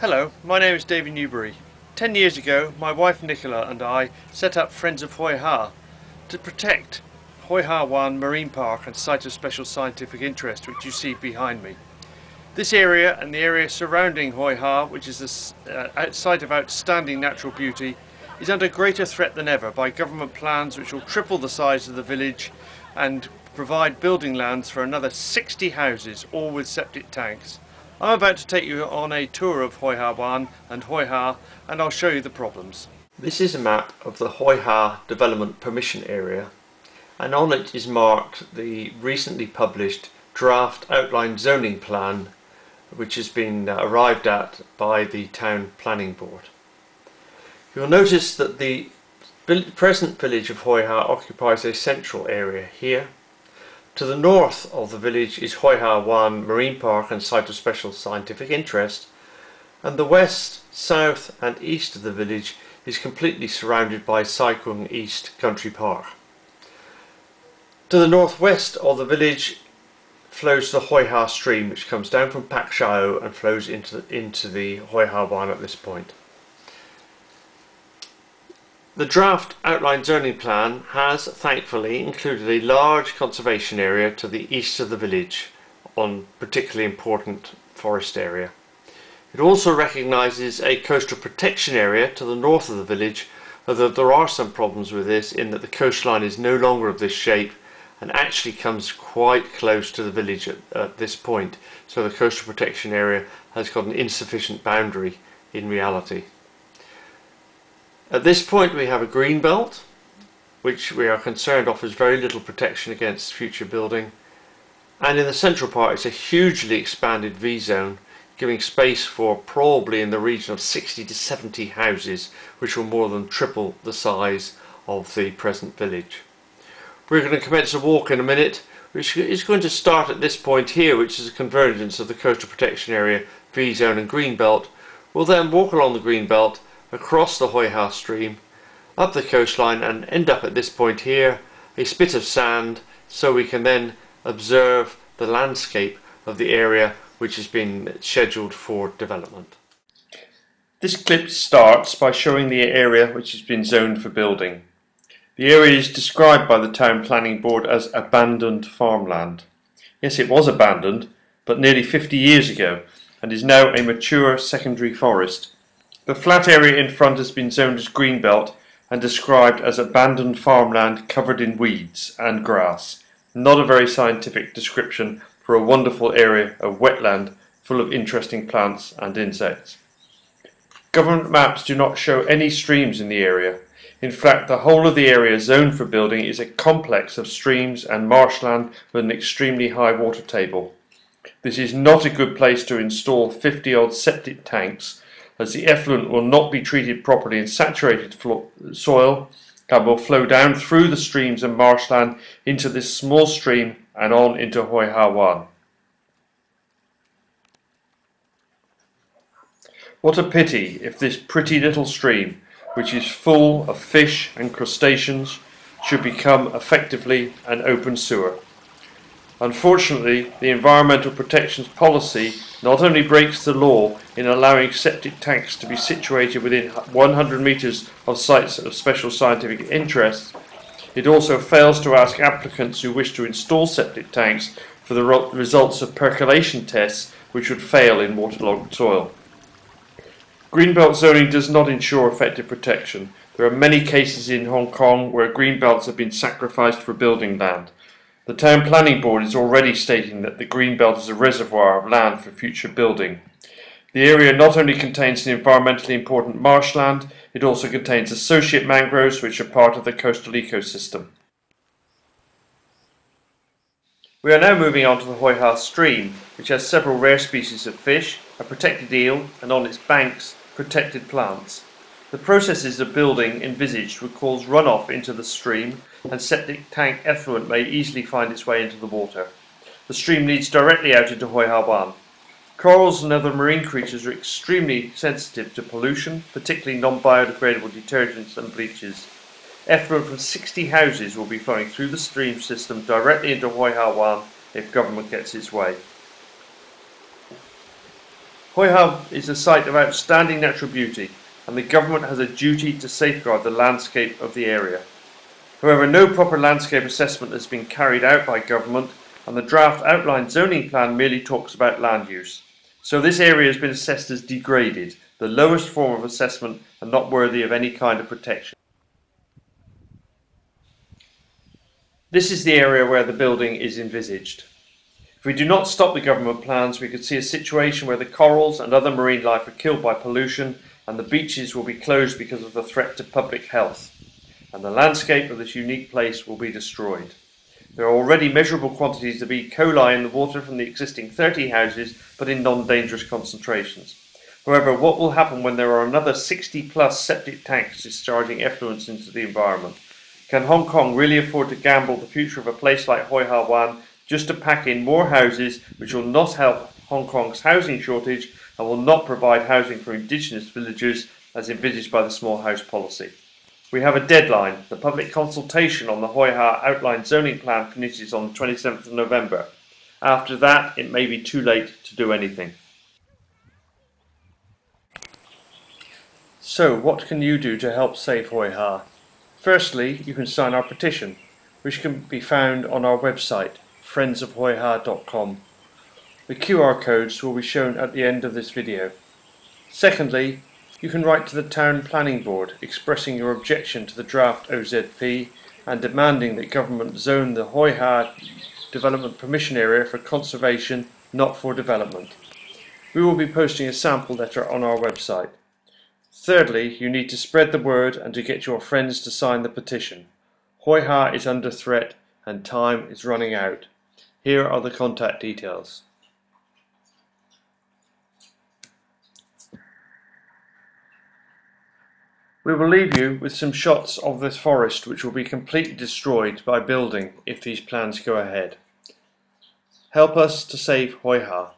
Hello, my name is David Newbury. 10 years ago, my wife Nicola and I set up Friends of Hoi Ha to protect Hoi Ha Wan Marine Park and Site of Special Scientific Interest, which you see behind me. This area and the area surrounding Hoi Ha, which is a site of outstanding natural beauty, is under greater threat than ever by government plans which will triple the size of the village and provide building lands for another 60 houses, all with septic tanks. I'm about to take you on a tour of Hoi Ha Wan and Hoi Ha, and I'll show you the problems. This is a map of the Hoi Ha Development Permission Area, and on it is marked the recently published draft outline zoning plan, which has been arrived at by the Town Planning Board. You'll notice that the present village of Hoi Ha occupies a central area here. To the north of the village is Hoi Ha Wan Marine Park and Site of Special Scientific Interest, and the west, south and east of the village is completely surrounded by Sai Kung East Country Park. To the northwest of the village flows the Hoi Ha Stream, which comes down from Pak Sha O and flows into the Hoi Ha Wan at this point. The draft outline zoning plan has, thankfully, included a large conservation area to the east of the village, on particularly important forest area. It also recognises a coastal protection area to the north of the village, although there are some problems with this in that the coastline is no longer of this shape and actually comes quite close to the village at this point, so the coastal protection area has got an insufficient boundary in reality. At this point we have a green belt, which we are concerned offers very little protection against future building, and in the central part it's a hugely expanded V-zone, giving space for probably in the region of 60 to 70 houses, which will more than triple the size of the present village. We're going to commence a walk in a minute, which is going to start at this point here, which is a convergence of the coastal protection area, V-zone and green belt. We'll then walk along the green belt, across the Hoi Ha Stream, up the coastline, and end up at this point here, a spit of sand, so we can then observe the landscape of the area which has been scheduled for development. This clip starts by showing the area which has been zoned for building. The area is described by the Town Planning Board as abandoned farmland. Yes, it was abandoned, but nearly 50 years ago, and is now a mature secondary forest. The flat area in front has been zoned as green belt and described as abandoned farmland covered in weeds and grass. Not a very scientific description for a wonderful area of wetland full of interesting plants and insects. Government maps do not show any streams in the area. In fact, the whole of the area zoned for building is a complex of streams and marshland with an extremely high water table. This is not a good place to install 50-odd septic tanks, as the effluent will not be treated properly in saturated soil and will flow down through the streams and marshland into this small stream and on into Hoi Ha Wan. What a pity if this pretty little stream, which is full of fish and crustaceans, should become effectively an open sewer. Unfortunately, the Environmental Protections Policy not only breaks the law in allowing septic tanks to be situated within 100 metres of sites of special scientific interest, it also fails to ask applicants who wish to install septic tanks for the results of percolation tests which would fail in waterlogged soil. Greenbelt zoning does not ensure effective protection. There are many cases in Hong Kong where greenbelts have been sacrificed for building land. The Town Planning Board is already stating that the green belt is a reservoir of land for future building. The area not only contains the environmentally important marshland, it also contains associate mangroves which are part of the coastal ecosystem. We are now moving on to the Hoi Ha Stream, which has several rare species of fish, a protected eel, and on its banks, protected plants. The processes of building envisaged would cause runoff into the stream, and septic tank effluent may easily find its way into the water. The stream leads directly out into Hoi Ha Wan. Corals and other marine creatures are extremely sensitive to pollution, particularly non-biodegradable detergents and bleaches. Effluent from 60 houses will be flowing through the stream system directly into Hoi Ha Wan if government gets its way. Hoi Ha is a site of outstanding natural beauty, and the government has a duty to safeguard the landscape of the area. However, no proper landscape assessment has been carried out by government, and the draft outline zoning plan merely talks about land use. So this area has been assessed as degraded, the lowest form of assessment and not worthy of any kind of protection. This is the area where the building is envisaged. If we do not stop the government plans, we could see a situation where the corals and other marine life are killed by pollution, and the beaches will be closed because of the threat to public health, and the landscape of this unique place will be destroyed. There are already measurable quantities of E. coli in the water from the existing 30 houses, but in non-dangerous concentrations. However, what will happen when there are another 60-plus septic tanks discharging effluents into the environment? Can Hong Kong really afford to gamble the future of a place like Hoi Ha Wan just to pack in more houses, which will not help Hong Kong's housing shortage and will not provide housing for indigenous villagers as envisaged by the small house policy? We have a deadline. The public consultation on the Hoi Ha outline zoning plan finishes on the 27th of November. After that, it may be too late to do anything. So, what can you do to help save Hoi Ha? Firstly, you can sign our petition, which can be found on our website, friendsofhoiha.com. The QR codes will be shown at the end of this video. Secondly, you can write to the Town Planning Board expressing your objection to the draft OZP and demanding that government zone the Hoi Ha development permission area for conservation, not for development. We will be posting a sample letter on our website. Thirdly, you need to spread the word and to get your friends to sign the petition. Hoi Ha is under threat and time is running out. Here are the contact details. We will leave you with some shots of this forest, which will be completely destroyed by building if these plans go ahead. Help us to save Hoi Ha.